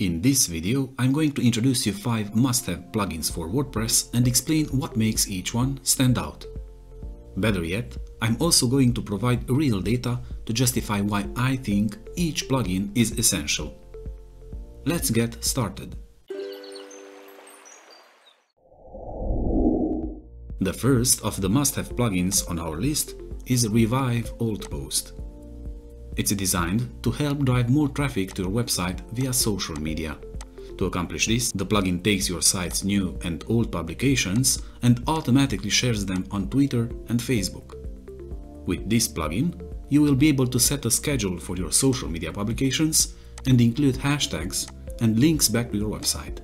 In this video, I'm going to introduce you 5 must-have plugins for WordPress and explain what makes each one stand out. Better yet, I'm also going to provide real data to justify why I think each plugin is essential. Let's get started. The first of the must-have plugins on our list is Revive Old Post. It's designed to help drive more traffic to your website via social media. To accomplish this, the plugin takes your site's new and old publications and automatically shares them on Twitter and Facebook. With this plugin, you will be able to set a schedule for your social media publications and include hashtags and links back to your website.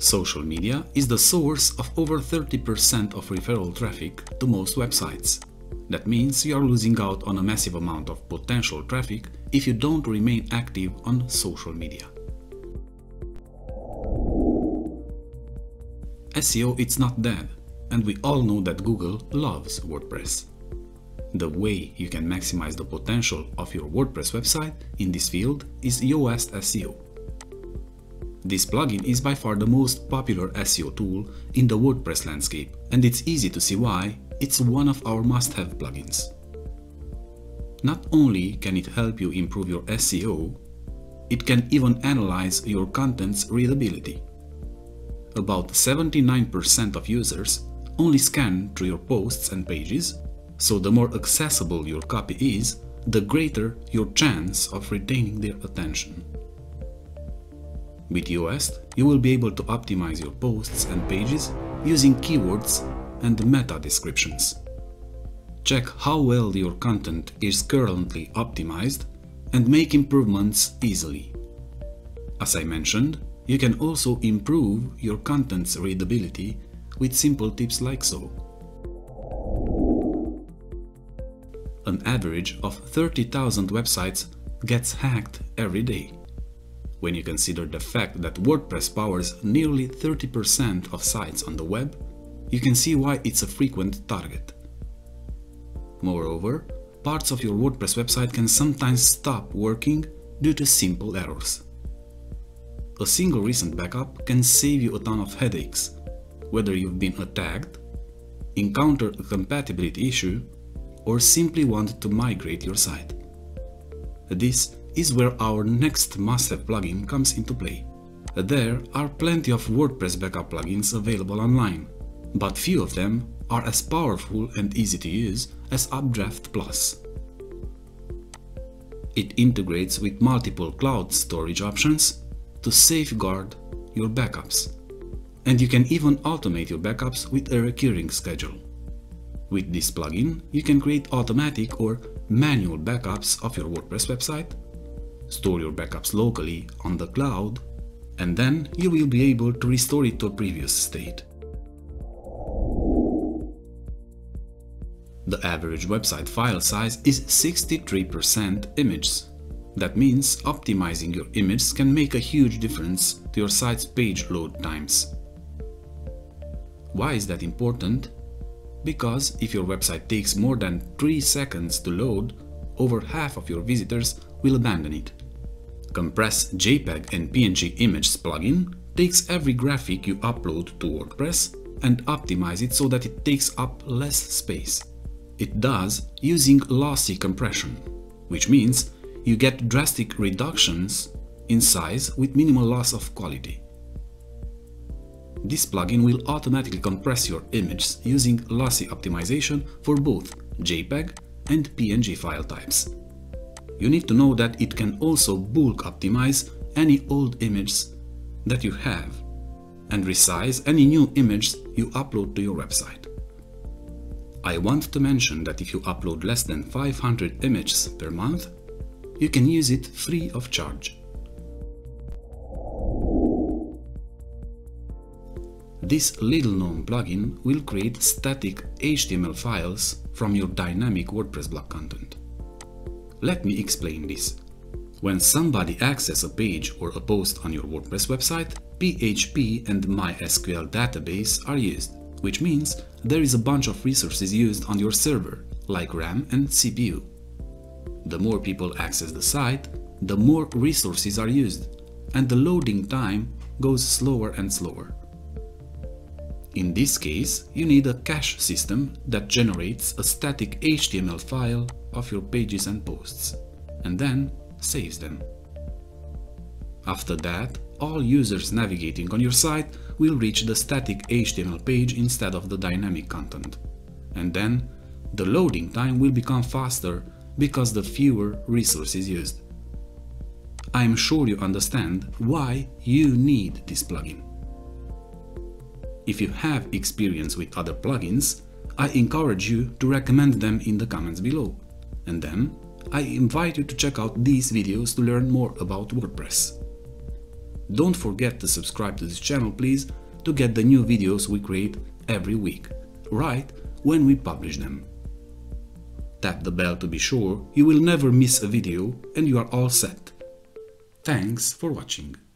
Social media is the source of over 30% of referral traffic to most websites. That means you are losing out on a massive amount of potential traffic if you don't remain active on social media. SEO it's not dead, and we all know that Google loves WordPress. The way you can maximize the potential of your WordPress website in this field is Yoast SEO. This plugin is by far the most popular SEO tool in the WordPress landscape, and it's easy to see why it's one of our must-have plugins. Not only can it help you improve your SEO, it can even analyze your content's readability. About 79% of users only scan through your posts and pages, so the more accessible your copy is, the greater your chance of retaining their attention. With Yoast, you will be able to optimize your posts and pages using keywords and meta descriptions. Check how well your content is currently optimized and make improvements easily. As I mentioned, you can also improve your content's readability with simple tips like so. An average of 30,000 websites gets hacked every day. When you consider the fact that WordPress powers nearly 30% of sites on the web, you can see why it's a frequent target. Moreover, parts of your WordPress website can sometimes stop working due to simple errors. A single recent backup can save you a ton of headaches, whether you've been attacked, encountered a compatibility issue, or simply want to migrate your site. This is where our next must-have plugin comes into play. There are plenty of WordPress backup plugins available online, but few of them are as powerful and easy to use as UpdraftPlus. It integrates with multiple cloud storage options to safeguard your backups. And you can even automate your backups with a recurring schedule. With this plugin, you can create automatic or manual backups of your WordPress website, store your backups locally on the cloud, and then you will be able to restore it to a previous state. The average website file size is 63% images. That means optimizing your images can make a huge difference to your site's page load times. Why is that important? Because if your website takes more than 3 seconds to load, over half of your visitors will abandon it. Compress JPEG and PNG Images plugin takes every graphic you upload to WordPress and optimize it so that it takes up less space. It does using lossy compression, which means you get drastic reductions in size with minimal loss of quality. This plugin will automatically compress your images using lossy optimization for both JPEG and PNG file types. You need to know that it can also bulk optimize any old image that you have and resize any new image you upload to your website. I want to mention that if you upload less than 500 images per month, you can use it free of charge. This little-known plugin will create static HTML files from your dynamic WordPress blog content. Let me explain this. When somebody accesses a page or a post on your WordPress website, PHP and MySQL database are used, which means there is a bunch of resources used on your server, like RAM and CPU. The more people access the site, the more resources are used, and the loading time goes slower and slower. In this case, you need a cache system that generates a static HTML file of your pages and posts, and then saves them. After that, all users navigating on your site will reach the static HTML page instead of the dynamic content. And then, the loading time will become faster because the fewer resources used. I'm sure you understand why you need this plugin. If you have experience with other plugins, I encourage you to recommend them in the comments below. And then, I invite you to check out these videos to learn more about WordPress. Don't forget to subscribe to this channel, please, to get the new videos we create every week, right when we publish them. Tap the bell to be sure you will never miss a video, and you are all set. Thanks for watching.